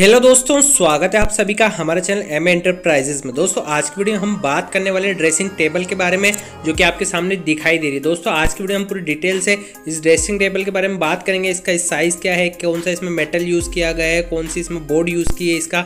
Hello दोस्तों, स्वागत है आप सभी का हमारे चैनल एम ए एंटरप्राइजेज में। दोस्तों आज की वीडियो हम बात करने वाले ड्रेसिंग टेबल के बारे में, जो कि आपके सामने दिखाई दे रही है। दोस्तों आज की वीडियो हम पूरी डिटेल से इस ड्रेसिंग टेबल के बारे में बात करेंगे। इसका साइज़ क्या है, कौन सा इसमें मेटल यूज़ किया गया है, कौन सी इसमें बोर्ड यूज़ की है, इसका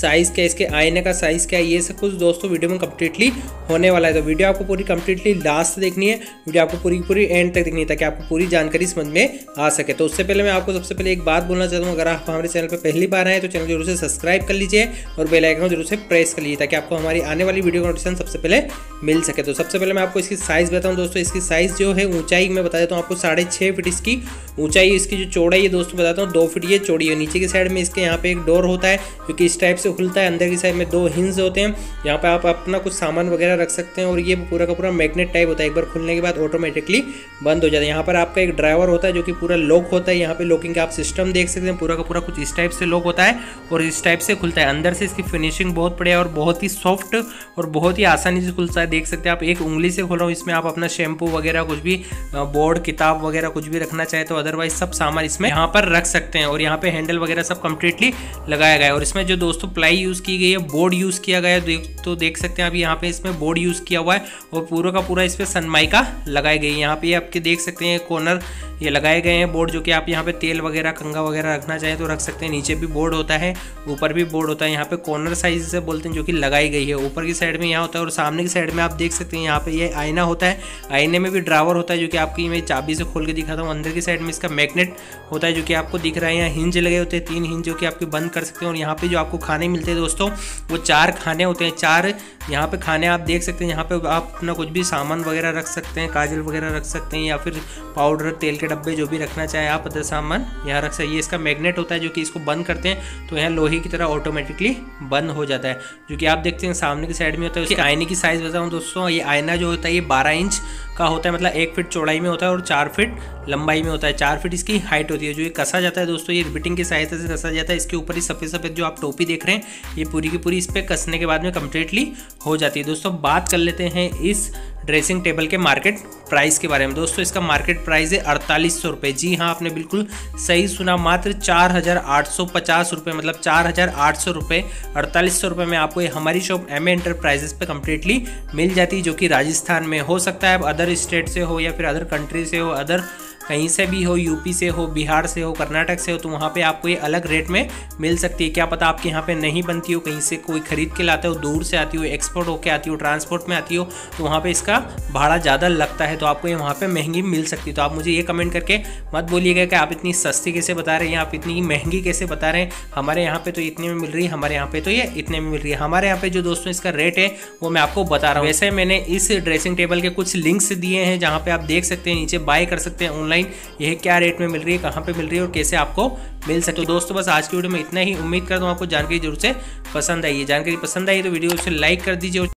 साइज़ क्या है, इसके आईने का साइज़ क्या है, ये सब कुछ दोस्तों वीडियो में कम्प्लीटली होने वाला है। तो वीडियो आपको पूरी कम्प्लीटली लास्ट देखनी है, वीडियो आपको पूरी एंड तक देखनी है ताकि आपको पूरी जानकारी समझ में आ सके। तो उससे पहले मैं आपको सबसे पहले एक बात बोलना चाहता हूँ, अगर आप हमारे चैनल पर पहली बार आए तो चैनल जरूर से सब्सक्राइब कर लीजिए और बेल आइकन को जरूर से प्रेस कर लीजिए ताकि आपको हमारी आने वाली वीडियो का नोटिफिकेशन सबसे पहले मिल सके। तो सबसे पहले मैं आपको इसकी साइज़ बताऊं। दोस्तों इसकी साइज़ जो है ऊंचाई मैं बता देता हूं आपको 6.5 फीट इसकी ऊंचाई, इसकी जो चौड़ाई है दोस्तों बताता हूँ 2 फीट ये चौड़ी है। नीचे की साइड में इसके यहाँ पे एक डोर होता है जो कि इस टाइप से खुलता है, अंदर की साइड में 2 हिंज होते हैं, यहाँ पर आप अपना कुछ सामान वगैरह रख सकते हैं और ये पूरा का पूरा मैग्नेट टाइप होता है। एक बार खुलने के बाद ऑटोमेटिकली बंद हो जाता है। यहाँ पर आपका एक ड्राइवर होता है जो कि पूरा लॉक होता है, यहाँ पर लॉकिंग का आप सिस्टम देख सकते हैं, पूरा का पूरा कुछ इस टाइप से लॉक होता है और इस टाइप से खुलता है। अंदर से इसकी फिनिशिंग बहुत बढ़िया और बहुत ही सॉफ्ट और बहुत ही आसानी से खुलता है। देख सकते हैं आप, एक उंगली से खोल रहा हूँ। इसमें आप अपना शैम्पू वगैरह कुछ भी, बोर्ड किताब वगैरह कुछ भी रखना चाहे तो अदरवाइज सब सामान इसमें यहाँ पर रख सकते हैं। और यहाँ पे हैंडल वगैरह सब कंप्लीटली लगाया गया है। और इसमें जो दोस्तों प्लाई यूज़ की गई है, बोर्ड यूज़ किया गया है, तो देख सकते हैं आप यहाँ पे इसमें बोर्ड यूज़ किया हुआ है और पूरा का पूरा इस पर सनमाइका लगाई गई है। यहाँ पे आपके देख सकते हैं कॉर्नर ये लगाए गए हैं बोर्ड, जो कि आप यहाँ पे तेल वगैरह कंघा वगैरह रखना चाहे तो रख सकते हैं। नीचे भी बोर्ड होता है, ऊपर भी बोर्ड होता है। यहाँ पे कॉर्नर साइज से बोलते हैं जो कि लगाई गई है। ऊपर की साइड में यहाँ होता है और सामने की साइड में आप देख सकते हैं यहाँ पे ये आईना होता है। आईने में भी ड्रावर होता है जो कि आपकी मैं चाबी से खोल के दिखाता हूँ। अंदर की साइड में इसका मैग्नेट होता है जो कि आपको दिख रहा है। यहाँ हिंज लगे होते हैं 3 हिंज जो कि आपके बंद कर सकते हैं। और यहाँ पे जो आपको खाने मिलते हैं दोस्तों वो 4 खाने होते हैं। 4 यहाँ पे खाने आप देख सकते हैं। यहाँ पे आप अपना कुछ भी सामान वगैरह रख सकते हैं, काजल वगैरह रख सकते हैं या फिर पाउडर तेल के डब्बे जो भी रखना चाहे आप अदर सामान यहाँ रख सकते हैं। ये इसका मैग्नेट होता है जो कि इसको बंद करते हैं तो यहाँ लोहे की तरह ऑटोमेटिकली बंद हो जाता है जो कि आप देखते हैं सामने की साइड में होता है। उसकी आईने की साइज़ बताऊँ दोस्तों, ये आईना जो होता है ये 12 इंच का होता है, मतलब 1 फीट चौड़ाई में होता है और 4 फीट लंबाई में होता है। 4 फीट इसकी हाइट होती है। जो ये कसा जाता है दोस्तों, ये रिबिटिंग की सहायता से कसा जाता है। इसके ऊपर ही सफ़ेद जो आप टोपी देख रहे हैं ये पूरी की पूरी इस पर कसने के बाद में कंप्लीटली हो जाती है। दोस्तों बात कर लेते हैं इस ड्रेसिंग टेबल के मार्केट प्राइस के बारे में। दोस्तों इसका मार्केट प्राइस है 4800 रुपये। जी हाँ, आपने बिल्कुल सही सुना, मात्र 4850 रुपये, मतलब 4800 रुपये 4800 रुपये में आपको ये हमारी शॉप एम ए एंटरप्राइजेस पे कम्प्लीटली मिल जाती है जो कि राजस्थान में हो सकता है। आप अदर स्टेट से हो या फिर अदर कंट्री से हो, अदर कहीं से भी हो, यूपी से हो, बिहार से हो, कर्नाटक से हो, तो वहाँ पे आपको ये अलग रेट में मिल सकती है। क्या पता आपके यहाँ पे नहीं बनती हो, कहीं से कोई ख़रीद के लाता हो, दूर से आती हो, एक्सपोर्ट होके आती हो, ट्रांसपोर्ट में आती हो, तो वहाँ पे इसका भाड़ा ज़्यादा लगता है तो आपको ये वहाँ पे महंगी मिल सकती है। तो आप मुझे ये कमेंट करके मत बोलिएगा कि आप इतनी सस्ती कैसे बता रहे हैं, आप इतनी महंगी कैसे बता रहे हैं, हमारे यहाँ पर तो इतने में मिल रही है, हमारे यहाँ पर तो ये इतने में मिल रही है। हमारे यहाँ पर जो दोस्तों इसका रेट है वो मैं आपको बता रहा हूँ। वैसे मैंने इस ड्रेसिंग टेबल के कुछ लिंक्स दिए हैं जहाँ पर आप देख सकते हैं, नीचे बाय कर सकते हैं ऑनलाइन यह क्या रेट में मिल रही है, कहां पे मिल रही है और कैसे आपको मिल सकती है। तो दोस्तों बस आज की वीडियो में इतना ही। उम्मीद करता हूं आपको जानकारी जरूर से पसंद आई है। जानकारी पसंद आई तो वीडियो को लाइक कर दीजिए।